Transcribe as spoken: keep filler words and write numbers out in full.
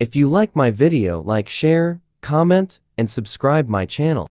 If you like my video, like, share, comment, and subscribe my channel.